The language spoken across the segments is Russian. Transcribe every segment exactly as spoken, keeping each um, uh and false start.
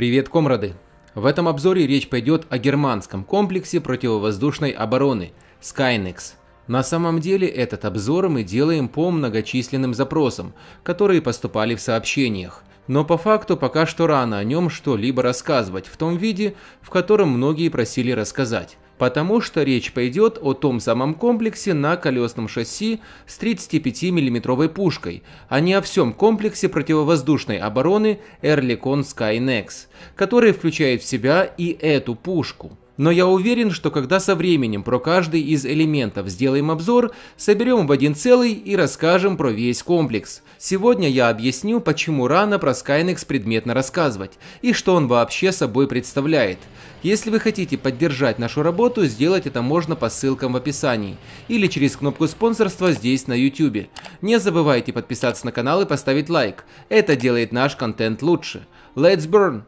Привет, комрады! В этом обзоре речь пойдет о германском комплексе противовоздушной обороны Skynex. На самом деле этот обзор мы делаем по многочисленным запросам, которые поступали в сообщениях. Но по факту пока что рано о нем что-либо рассказывать в том виде, в котором многие просили рассказать. Потому что речь пойдет о том самом комплексе на колесном шасси с тридцатипятимиллиметровой пушкой, а не о всем комплексе противовоздушной обороны Oerlikon Skynex, который включает в себя и эту пушку. Но я уверен, что когда со временем про каждый из элементов сделаем обзор, соберем в один целый и расскажем про весь комплекс. Сегодня я объясню, почему рано про Skynex предметно рассказывать и что он вообще собой представляет. Если вы хотите поддержать нашу работу, сделать это можно по ссылкам в описании или через кнопку спонсорства здесь на YouTube. Не забывайте подписаться на канал и поставить лайк, это делает наш контент лучше. Let's burn!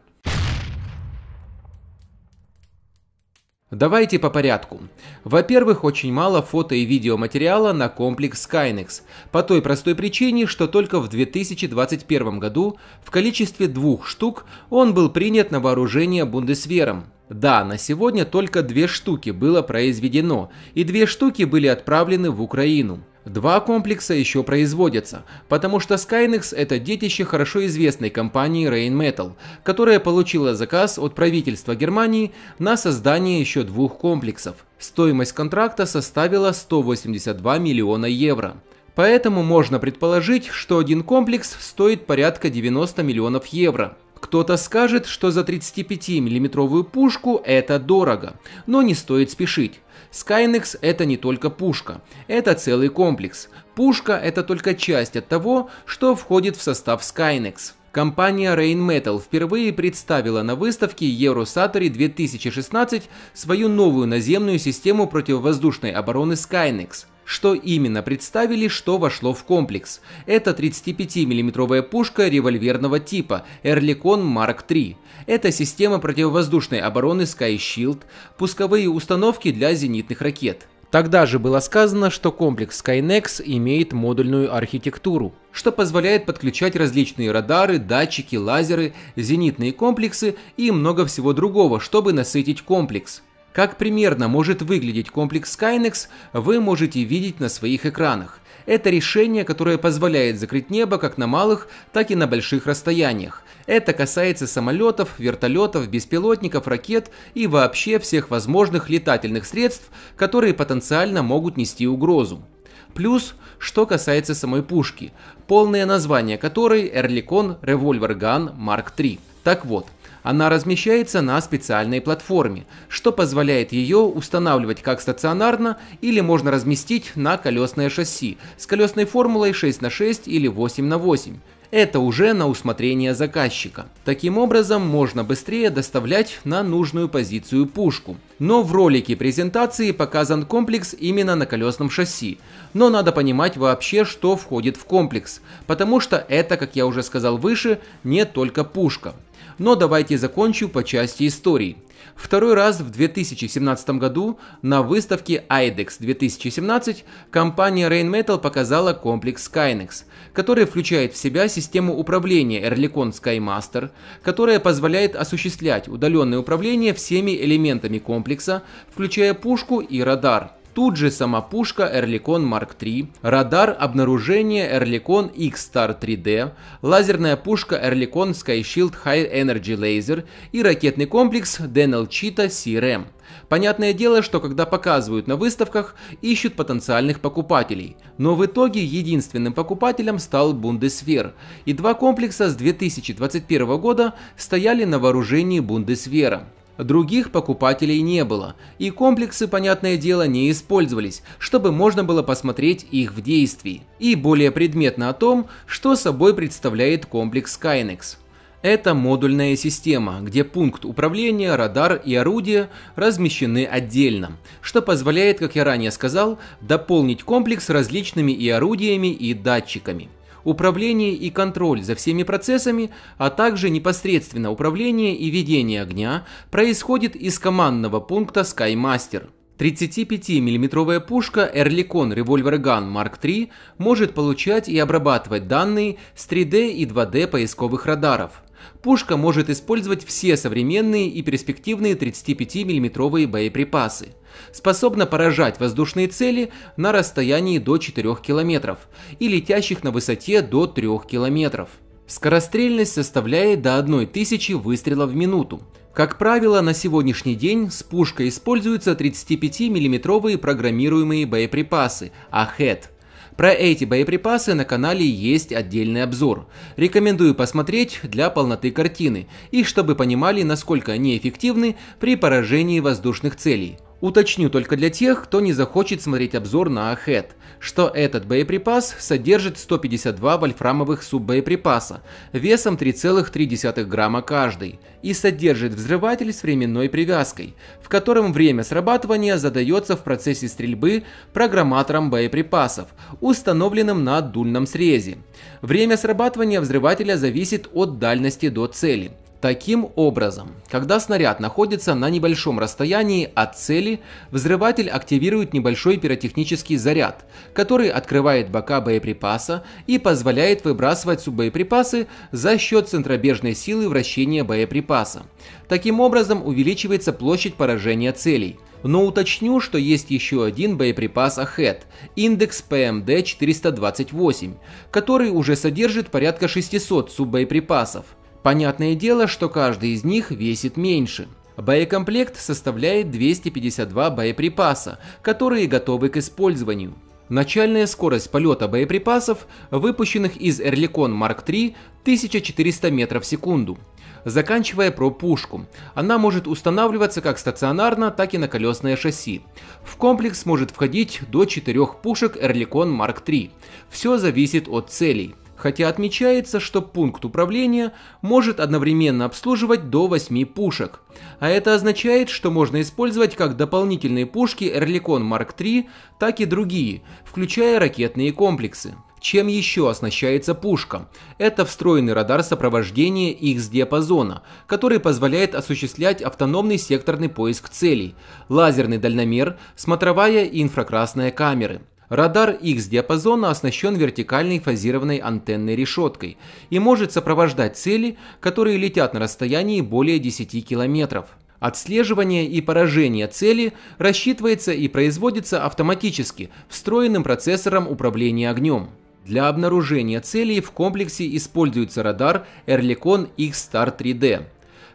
Давайте по порядку. Во-первых, очень мало фото и видеоматериала на комплекс Skynex, по той простой причине, что только в две тысячи двадцать первом году в количестве двух штук он был принят на вооружение Бундесвером. Да, на сегодня только две штуки было произведено, и две штуки были отправлены в Украину. Два комплекса еще производятся, потому что Skynex – это детище хорошо известной компании Rheinmetall, которая получила заказ от правительства Германии на создание еще двух комплексов. Стоимость контракта составила сто восемьдесят два миллиона евро. Поэтому можно предположить, что один комплекс стоит порядка девяноста миллионов евро. Кто-то скажет, что за тридцатипятимиллиметровую пушку это дорого, но не стоит спешить. Skynex это не только пушка, это целый комплекс. Пушка это только часть от того, что входит в состав Skynex. Компания Rheinmetall впервые представила на выставке Eurosatory две тысячи шестнадцать свою новую наземную систему противовоздушной обороны Skynex. Что именно представили, что вошло в комплекс? Это тридцатипятимиллиметровая пушка револьверного типа Oerlikon марк три. Это система противовоздушной обороны Skyshield, пусковые установки для зенитных ракет. Тогда же было сказано, что комплекс Skynex имеет модульную архитектуру, что позволяет подключать различные радары, датчики, лазеры, зенитные комплексы и много всего другого, чтобы насытить комплекс. Как примерно может выглядеть комплекс Skynex, вы можете видеть на своих экранах. Это решение, которое позволяет закрыть небо как на малых, так и на больших расстояниях. Это касается самолетов, вертолетов, беспилотников, ракет и вообще всех возможных летательных средств, которые потенциально могут нести угрозу. Плюс, что касается самой пушки, полное название которой Oerlikon Revolver Gun марк три. Так вот. Она размещается на специальной платформе, что позволяет ее устанавливать как стационарно или можно разместить на колесное шасси с колесной формулой шесть на шесть или восемь на восемь. Это уже на усмотрение заказчика. Таким образом можно быстрее доставлять на нужную позицию пушку. Но в ролике презентации показан комплекс именно на колесном шасси. Но надо понимать вообще, что входит в комплекс, потому что это, как я уже сказал выше, не только пушка. Но давайте закончу по части истории. Второй раз в две тысячи семнадцатом году на выставке эй и декс две тысячи семнадцать компания Rheinmetall показала комплекс Skynex, который включает в себя систему управления Oerlikon Skymaster, которая позволяет осуществлять удаленное управление всеми элементами комплекса, включая пушку и радар. Тут же сама пушка Oerlikon марк три, радар обнаружения Oerlikon икс тар три дэ, лазерная пушка Oerlikon Skyshield High Energy Laser и ракетный комплекс Denel Cheetah си эр эм. Понятное дело, что когда показывают на выставках, ищут потенциальных покупателей. Но в итоге единственным покупателем стал Бундесвер, и два комплекса с две тысячи двадцать первого года стояли на вооружении Бундесвера. Других покупателей не было, и комплексы, понятное дело, не использовались, чтобы можно было посмотреть их в действии. И более предметно о том, что собой представляет комплекс Skynex. Это модульная система, где пункт управления, радар и орудие размещены отдельно, что позволяет, как я ранее сказал, дополнить комплекс различными и орудиями, и датчиками. Управление и контроль за всеми процессами, а также непосредственно управление и ведение огня происходит из командного пункта Skymaster. тридцатипятимиллиметровая пушка Oerlikon Revolver Gun марк три может получать и обрабатывать данные с три дэ и два дэ поисковых радаров. Пушка может использовать все современные и перспективные тридцатипятимиллиметровые боеприпасы. Способна поражать воздушные цели на расстоянии до четырёх километров и летящих на высоте до трёх километров. Скорострельность составляет до тысячи выстрелов в минуту. Как правило, на сегодняшний день с пушкой используются тридцатипятимиллиметровые программируемые боеприпасы AHEAD. Про эти боеприпасы на канале есть отдельный обзор. Рекомендую посмотреть для полноты картины и чтобы понимали, насколько они эффективны при поражении воздушных целей. Уточню только для тех, кто не захочет смотреть обзор на AHEAD, что этот боеприпас содержит сто пятьдесят два вольфрамовых суббоеприпаса весом три целых три десятых грамма каждый и содержит взрыватель с временной привязкой, в котором время срабатывания задается в процессе стрельбы программатором боеприпасов, установленным на дульном срезе. Время срабатывания взрывателя зависит от дальности до цели. Таким образом, когда снаряд находится на небольшом расстоянии от цели, взрыватель активирует небольшой пиротехнический заряд, который открывает бока боеприпаса и позволяет выбрасывать суббоеприпасы за счет центробежной силы вращения боеприпаса. Таким образом увеличивается площадь поражения целей. Но уточню, что есть еще один боеприпас AHEAD, индекс пэ эм дэ четыреста двадцать восемь, который уже содержит порядка шестисот суббоеприпасов. Понятное дело, что каждый из них весит меньше. Боекомплект составляет двести пятьдесят два боеприпаса, которые готовы к использованию. Начальная скорость полета боеприпасов, выпущенных из Oerlikon марк три, тысяча четыреста метров в секунду. Заканчивая про пушку, она может устанавливаться как стационарно, так и на колесное шасси. В комплекс может входить до четырёх пушек Oerlikon марк три. Все зависит от целей. Хотя отмечается, что пункт управления может одновременно обслуживать до восьми пушек, а это означает, что можно использовать как дополнительные пушки Oerlikon марк три, так и другие, включая ракетные комплексы. Чем еще оснащается пушка? Это встроенный радар сопровождения икс-диапазона, который позволяет осуществлять автономный секторный поиск целей, лазерный дальномер, смотровая и инфракрасная камеры. Радар икс-диапазона оснащен вертикальной фазированной антенной решеткой и может сопровождать цели, которые летят на расстоянии более десяти километров. Отслеживание и поражение цели рассчитывается и производится автоматически встроенным процессором управления огнем. Для обнаружения целей в комплексе используется радар Oerlikon икс-тар три дэ.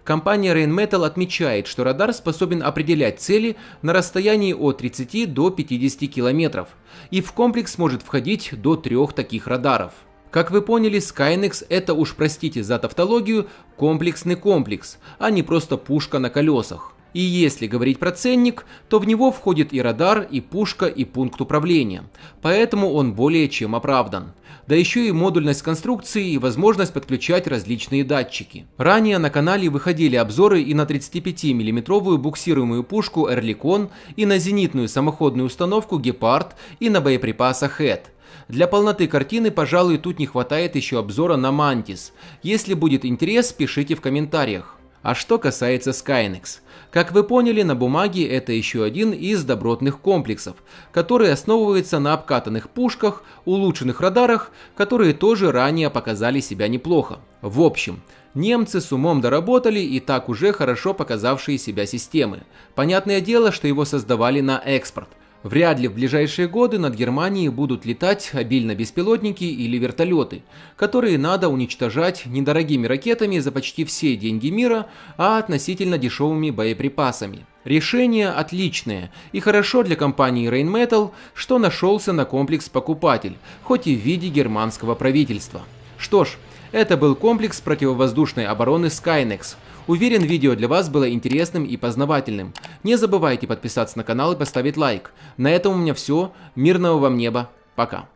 Компания Rheinmetall отмечает, что радар способен определять цели на расстоянии от тридцати до пятидесяти километров, и в комплекс может входить до трех таких радаров. Как вы поняли, Skynex – это, уж простите за тавтологию, комплексный комплекс, а не просто пушка на колесах. И если говорить про ценник, то в него входит и радар, и пушка, и пункт управления, поэтому он более чем оправдан. Да еще и модульность конструкции и возможность подключать различные датчики. Ранее на канале выходили обзоры и на тридцатипятимиллиметровую буксируемую пушку Oerlikon, и на зенитную самоходную установку Гепард, и на боеприпас AHEAD. Для полноты картины, пожалуй, тут не хватает еще обзора на Мантис. Если будет интерес, пишите в комментариях. А что касается Skynex. Как вы поняли, на бумаге это еще один из добротных комплексов, который основывается на обкатанных пушках, улучшенных радарах, которые тоже ранее показали себя неплохо. В общем, немцы с умом доработали и так уже хорошо показавшие себя системы. Понятное дело, что его создавали на экспорт. Вряд ли в ближайшие годы над Германией будут летать обильно беспилотники или вертолеты, которые надо уничтожать недорогими ракетами за почти все деньги мира, а относительно дешевыми боеприпасами. Решение отличное, и хорошо для компании Rheinmetall, что нашелся на комплекс покупатель, хоть и в виде германского правительства. Что ж, это был комплекс противовоздушной обороны Skynex. Уверен, видео для вас было интересным и познавательным. Не забывайте подписаться на канал и поставить лайк. На этом у меня все. Мирного вам неба. Пока.